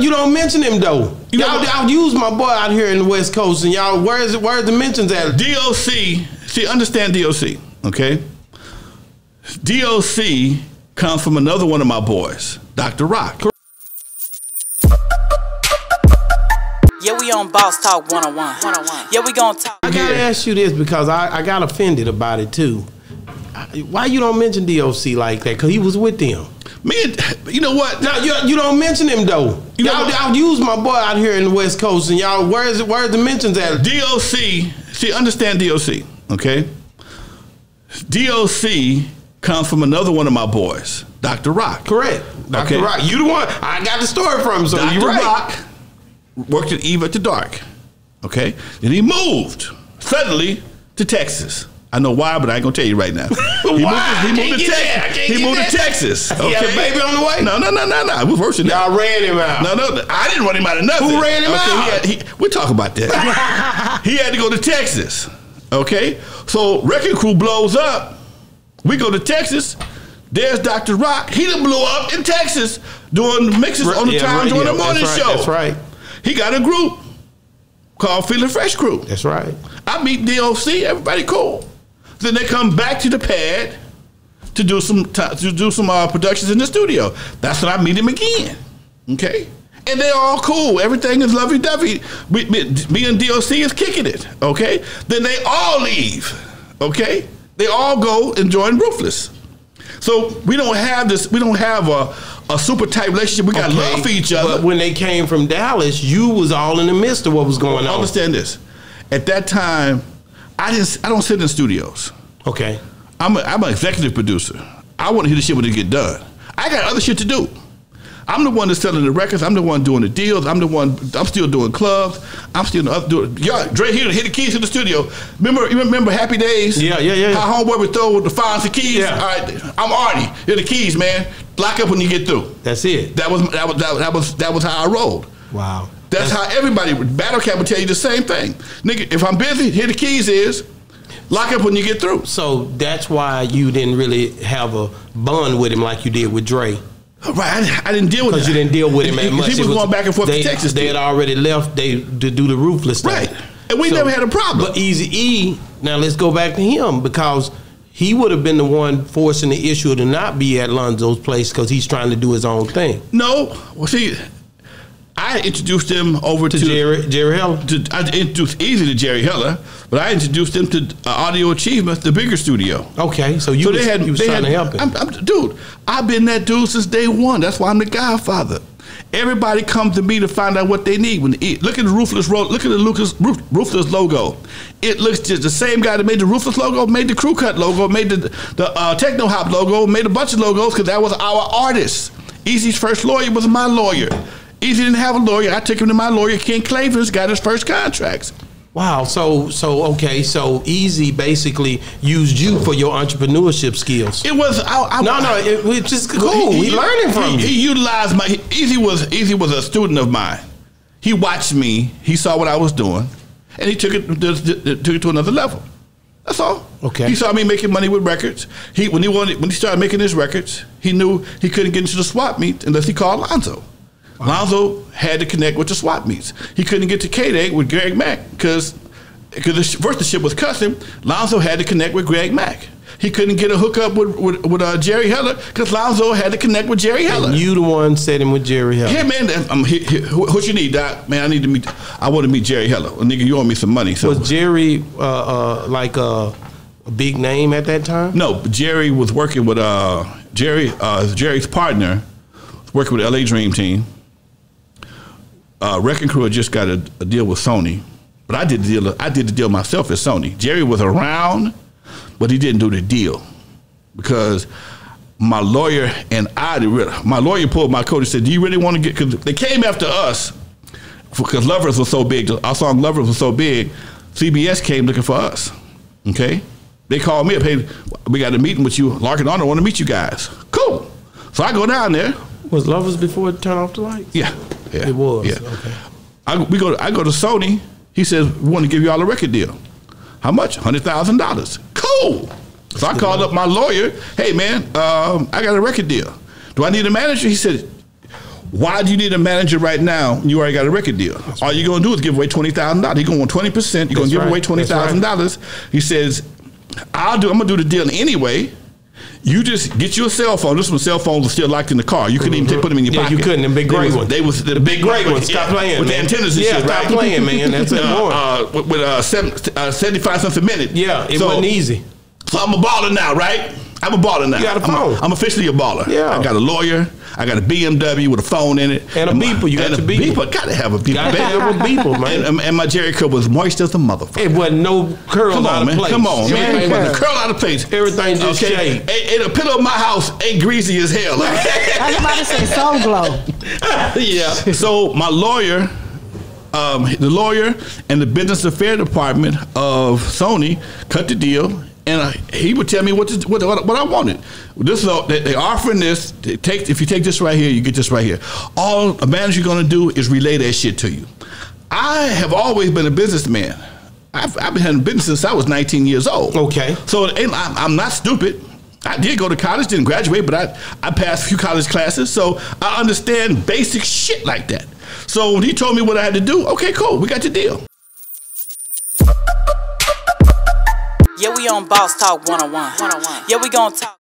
you don't mention him though. Y'all use my boy out here in the West Coast, and y'all where's the mentions at? D.O.C. See, understand D.O.C. Okay, D.O.C. comes from another one of my boys, Dr. Rock. Yeah, we on Boss Talk 101. Yeah, we gonna talk. I gotta ask you this because I got offended about it too. Why you don't mention D.O.C. like that? Because he was with them. Man, you know what? Now, you don't mention him though. Y'all use my boy out here in the West Coast, and y'all where's the mentions at? D.O.C. See, understand D.O.C. Okay, D.O.C. comes from another one of my boys, Dr. Rock. Correct. Dr. Rock. You the one I got the story from. So you right. Rock worked at Eve at the Dark. Okay, then he moved suddenly to Texas. I know why, but I ain't gonna tell you right now. Why? He moved to Texas. Okay, had a baby on the way. No. It was worse than that. Y'all ran him out. No. I didn't run him out of nothing. Who ran him out? We'll talk about that. He had to go to Texas. Okay, so Wrecking Crew blows up. We go to Texas. There's Dr. Rock. He done blew up in Texas doing mixes on the during the morning show. That's right. He got a group called Feeling Fresh Crew. That's right. I meet D.O.C. Everybody cool. Then they come back to the pad to do some productions in the studio. That's when I meet him again. Okay, and they're all cool. Everything is lovey dovey. Me and D.O.C. is kicking it. Okay, then they all leave. Okay, they all go and join Ruthless. So we don't have this. We don't have a super tight relationship. We got love for each other. But when they came from Dallas, you was all in the midst of what was going on. Understand this? At that time, I don't sit in studios. Okay, I'm an executive producer. I want to hear the shit when it get done. I got other shit to do. I'm the one that's selling the records. I'm the one doing the deals. I'm the one. I'm still doing clubs. I'm still doing. Y'all, Dre here hit the keys to the studio. Remember Happy Days? Yeah. How homeboy would throw the fines and keys. Yeah. All right, I'm Artie. Here the keys, man. Lock up when you get through. That's it. That was how I rolled. Wow. That's how everybody with Battle Cat would tell you the same thing. Nigga, if I'm busy, here the keys is. Lock up when you get through. So that's why you didn't really have a bond with him like you did with Dre. Right, I didn't deal with him. Because you didn't deal with him that much. He was going back and forth to Texas. They had already left to do the Ruthless thing. Right, and we never had a problem. But Eazy-E, now let's go back to him because he would have been the one forcing the issue to not be at Lonzo's place because he's trying to do his own thing. No, well see, I introduced him over to Jerry Heller. I introduced Eazy to Jerry Heller, but I introduced him to Audio Achievement, the bigger studio. Okay, so you was trying to help him. Dude, I've been that dude since day one. That's why I'm the godfather. Everybody comes to me to find out what they need. Look at the Ruthless road. Look at the Ruthless logo. It looks just the same guy that made the Ruthless logo, made the Crew Cut logo, made the Techno Hop logo, made a bunch of logos because that was our artist. Eazy's first lawyer was my lawyer. Eazy didn't have a lawyer. I took him to my lawyer, Ken Clavers, got his first contracts. Wow. So Eazy basically used you for your entrepreneurship skills. It was it's just cool. He learning from you. He utilized my Eazy was a student of mine. He watched me. He saw what I was doing, and he took it to another level. That's all. Okay. He saw me making money with records. When he started making his records, he knew he couldn't get into the swap meet unless he called Lonzo. Wow. Lonzo had to connect with the swap meets. He couldn't get to K-Day with Greg Mack because first the ship was custom. Lonzo had to connect with Greg Mack. He couldn't get a hookup with Jerry Heller because Lonzo had to connect with Jerry Heller. And you the one set him with Jerry Heller. Yeah, man. What you need, Doc? Man, I want to meet Jerry Heller. Well, nigga, you owe me some money. So. Was Jerry like a big name at that time? No, Jerry was working with Jerry's partner, working with LA Dream Team. Wrecking Crew had just got a deal with Sony, but I did the deal myself at Sony. Jerry was around, but he didn't do the deal because my lawyer and my lawyer pulled my coat and said, "Do you really want to get?" Because they came after us because Lovers was so big. Our song Lovers was so big. CBS came looking for us. Okay, they called me up. Hey, we got a meeting with you. Larkin Honor want to meet you guys. Cool. So I go down there. Was Lovers before Turn Off the Lights? Yeah. It was. Yeah. Okay. I go to Sony. He says, "We want to give you all a record deal." How much? $100,000. Cool. So I called up my lawyer. Hey man, I got a record deal. Do I need a manager? He said, Why do you need a manager right now? You already got a record deal. That's all right. You're going to do is give away $20,000. You're going to want 20%. You're going to give away $20,000. Right. He says, I'm going to do the deal anyway. You just get you a cell phone. This one, cell phones are still locked in the car. You couldn't even put them in your pocket. You couldn't. The big gray ones. They was the big gray ones. Stop playing, with man. With the antennas and shit, right? Stop playing, man. That's more. With 75 cents a minute. Yeah, it wasn't easy. So I'm a baller now, right? I'm a baller now. You got a phone. I'm officially a baller. Yeah. I got a lawyer. I got a BMW with a phone in it. And a beeper. You got a beeper. Got to have a beeper. Got to have a beeper, man. And my Jerry curl was moist as a motherfucker. It wasn't no curl out of place. Come on, man. It wasn't a curl out of place. Everything just shaved. And the pillow of my house ain't greasy as hell. I was about to say sun glow. Yeah. So my lawyer, the lawyer and the business affairs department of Sony cut the deal. And he would tell me what I wanted. This they're offering this. If you take this right here, you get this right here. All a manager going to do is relay that shit to you. I have always been a businessman. I've been in business since I was 19 years old. Okay. So I'm not stupid. I did go to college, didn't graduate, but I passed a few college classes, so I understand basic shit like that. So when he told me what I had to do, okay, cool, we got your deal. Yeah, we on Boss Talk 101. Yeah, we gon' talk.